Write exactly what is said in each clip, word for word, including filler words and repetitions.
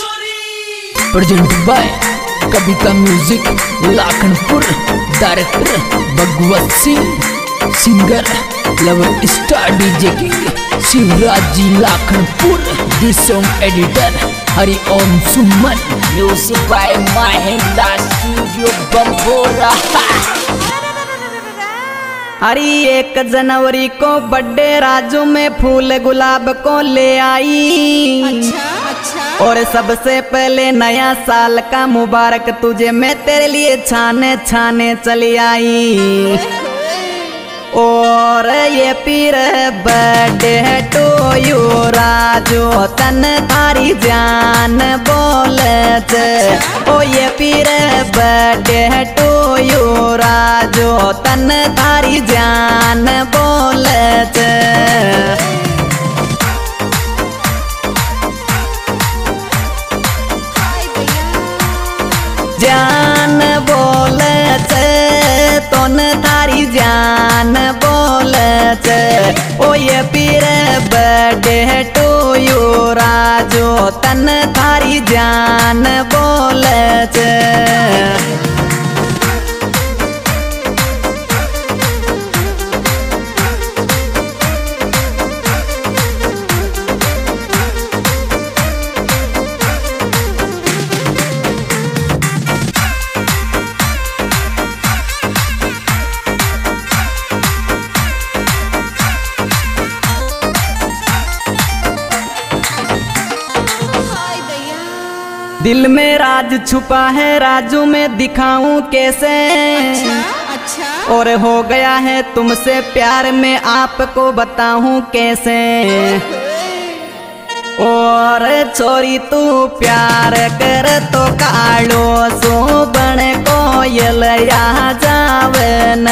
Present by Kavita music Lakhanpur, director Bhagwat Singh, singer lover star DJ king Shivraj ji Lakhanpur, this song editor Hari Om Suman, music by मा Hindraj studio Bambora. अरे एक जनवरी को birthday Raju में फूल गुलाब को ले आई। अच्छा, अच्छा। और सबसे पहले नया साल का मुबारक तुझे मैं तेरे लिए छाने छाने चली आई। और ये पीर बर्थडे टू यू राजू तन तारी जान बोलत। ओ ये पीर बर्थडे टू यू राजू तन तारी जान बोलत। जान बोलत तोन तारी जान बोलत। ओ ये पीर बर्थडे टू यू राजू तन तारी जान बोलत। दिल में राज छुपा है राजू में दिखाऊं कैसे। अच्छा, अच्छा। और हो गया है तुमसे प्यार में आपको बताऊं कैसे। और छोरी तू प्यार कर तो कालो सो बन कोयल या जावन।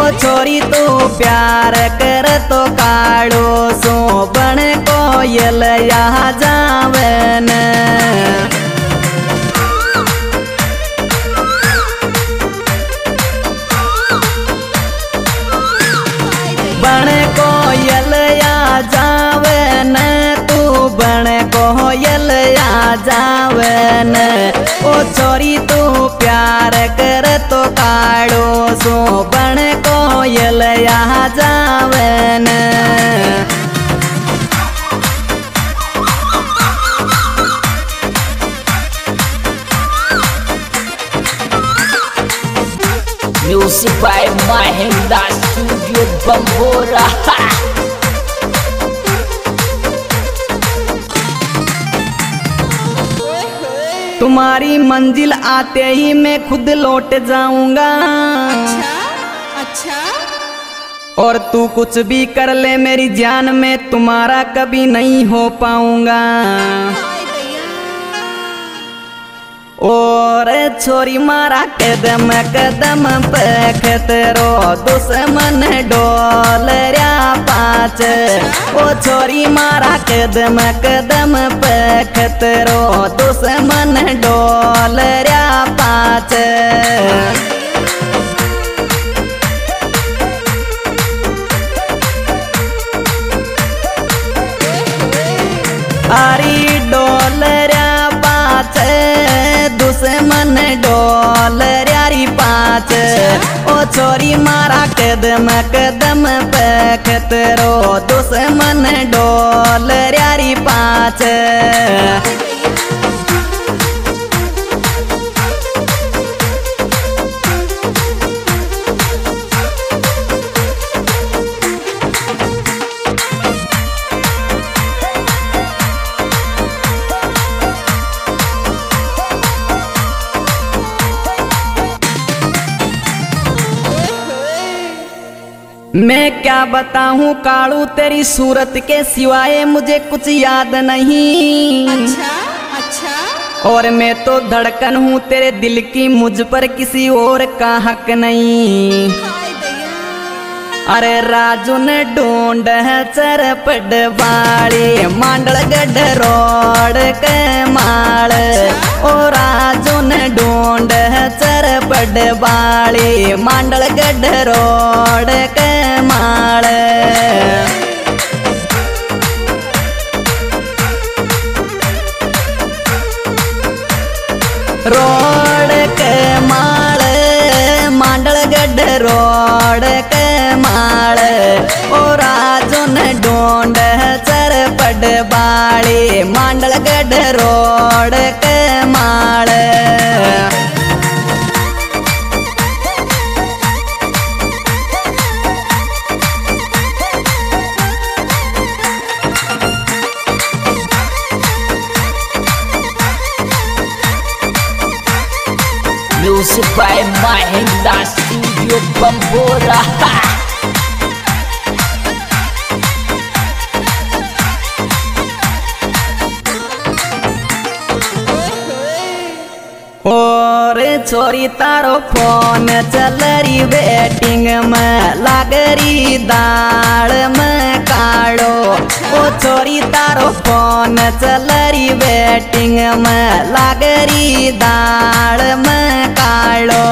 ओ छोरी तू प्यार कर तो कालो सो बन कोयल या जावन। बण कोयल या जावन तू बण कोयल या जावन। ओ छोरी तू प्यार कर तो काड़ो सो बण कोयल या जावन। म्यूजिक बाय मा हिंद्राज स्टूडियो बम्बोरा। तुम्हारी मंजिल आते ही मैं खुद लौट जाऊंगा। अच्छा, अच्छा। और तू कुछ भी कर ले मेरी जान में तुम्हारा कभी नहीं हो पाऊंगा। और छोरी मारा कदम कदम पखत रो दुश्मन डोल रया पाच। ओ छोरी मारा कदम कदम पखत रो दुश्मन डोल रया पाच। दुश्मन डोल री पाँच। ओ छोरी मारा कदम कदम पखत रो दुश्मन डोल री पाँच। मैं क्या बताऊं कालू तेरी सूरत के सिवाय मुझे कुछ याद नहीं। अच्छा, अच्छा। और मैं तो धड़कन हूँ तेरे दिल की, मुझ पर किसी और का हक नहीं। अरे राजू ने ढूंढ चरपट वाली मांडल गढ़ रोड के माल। ओ राजू ने ढूंढ चरपट वाली मांडल गढ़ रोड के माल। रोड के माले मांडल गढ़ रोड के माले ओ राजन डोंड चर पड़ बाड़ी मांडल गढ़ रोड के माले। स्वाई माधोपुर स्टूडियो बम्बोरा। और छोरी तारो फोन चल रही वेटिंग में लागरी दाल में काड़ो ओ छोरी तारो फोन चल रही वेटिंग में लागरी दाल में काड़ो।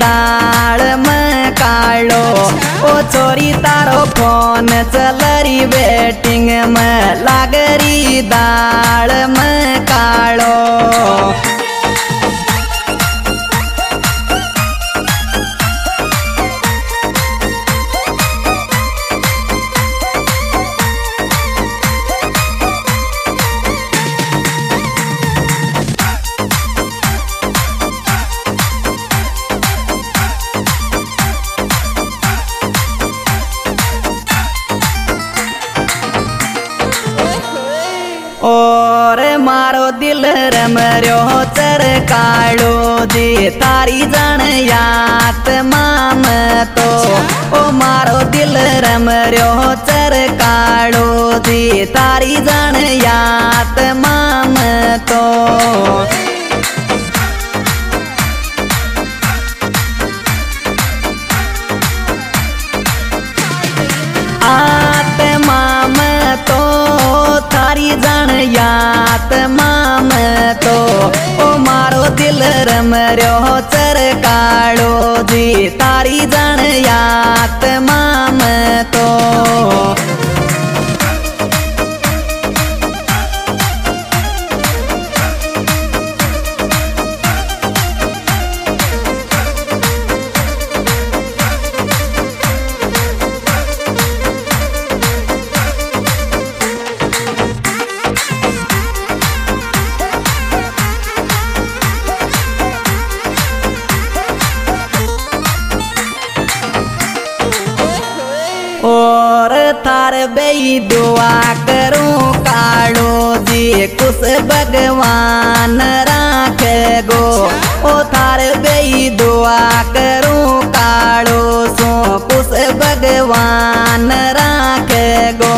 दाल में कालो ओ छोरी तारो फोन चलरी वेटिंग में लागरी दाल में कालो। मारो दिल रमर्यो चर कालो दे तारी जान यात माम तो ओ मारो दिल रमर्यो चर कालो दे तारी जान यात माम तो। आत्मा में तो ओ मारो दिल रमर्यो चर कालो जी तारी जान आत्मा में तो। बेई दुआ करूं कालो जी कुछ भगवान राखे गो ओ थार बेई दुआ करूं कालो सो कुछ भगवान राखे गो।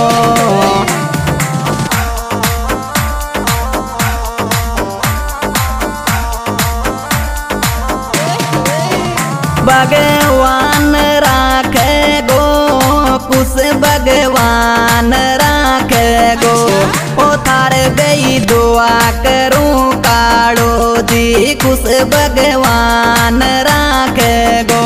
भगवान राखे गो कुछ भगवान राखे गो ओ थारे बेई दुआ करूं कालो जी कुछ भगवान राखे गो।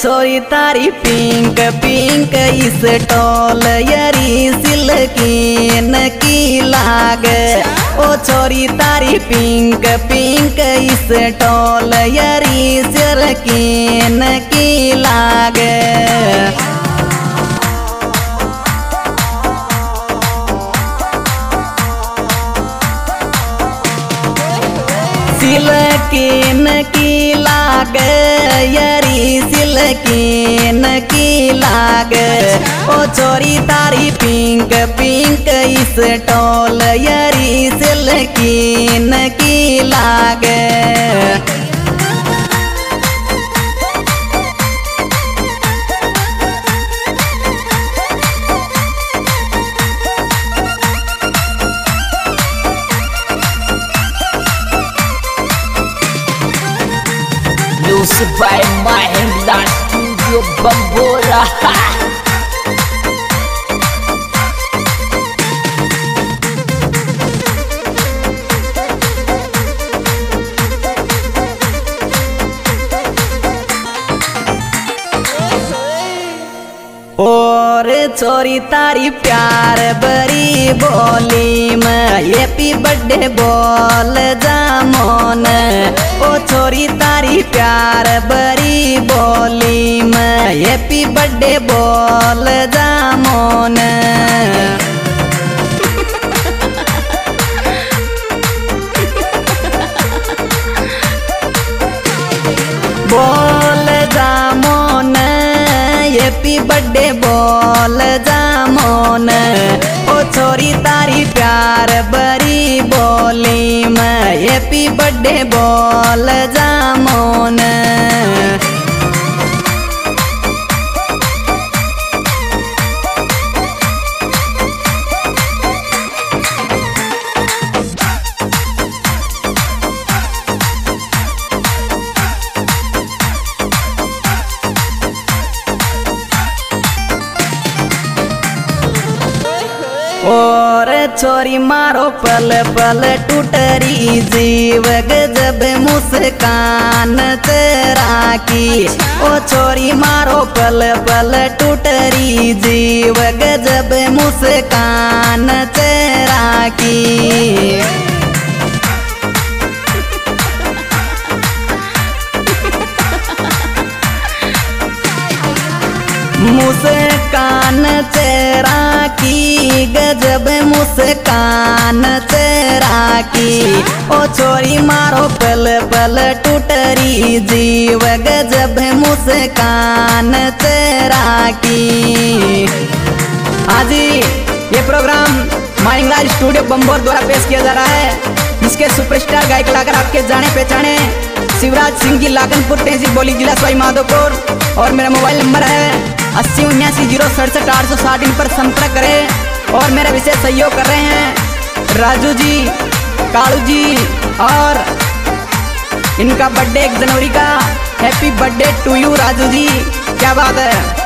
छोरी तारी पिंक पिंक इस टोल यरी सिलकीन की लागे ओ छोरी तारी पिंक पिंक इस टोल यरी सिलकीन की लागे। सिलकीन की लागे यरी सिलकीन की लागे ओ छोरी तारी पिंक पिंक इस टोल यरी सिलकीन की लागे। स्वाई माधोपुर स्टूडियो बम्बोरा। छोरी तारी प्यार बरी बोली में हैप्पी बर्थडे बोल जामोन। ओ छोरी तारी प्यार बरी बोली में हैप्पी बर्थडे बोल जामोन। बोल जामोन हैप्पी बर्थडे बोल जामोन। ओ छोरी तारी प्यार बरी बोली मैं हैप्पी बर्थडे बोल जामोन। और छोरी मारो पल पल टूटरी जीव गजब मुस्कान तेरा की। ओ छोरी मारो पल पल टूटरी जीव गजब मुस्कान तेरा की। मुस्कान तेरा की गजब मुस्कान तेरा की। ओ छोरी मारो पल पल टूटरी जीव गजब मुस्कान तेरा की। आज ये प्रोग्राम मा हिंहराज स्टूडियो बम्बोरा द्वारा पेश किया जा रहा है, जिसके सुपरस्टार गायक कलाकार आपके जाने पहचाने शिवराज सिंह की लाखनपुर तहसील बोली जिला स्वाई माधोपुर। और मेरा मोबाइल नंबर है अस्सी उन्यासी जीरो सड़सठ आठ सौ साठ इन पर संपर्क करें। और मेरा विशेष सहयोग कर रहे हैं राजू जी, कालू जी, और इनका बर्थडे एक जनवरी का। Happy birthday to you Raju ji, क्या बात है।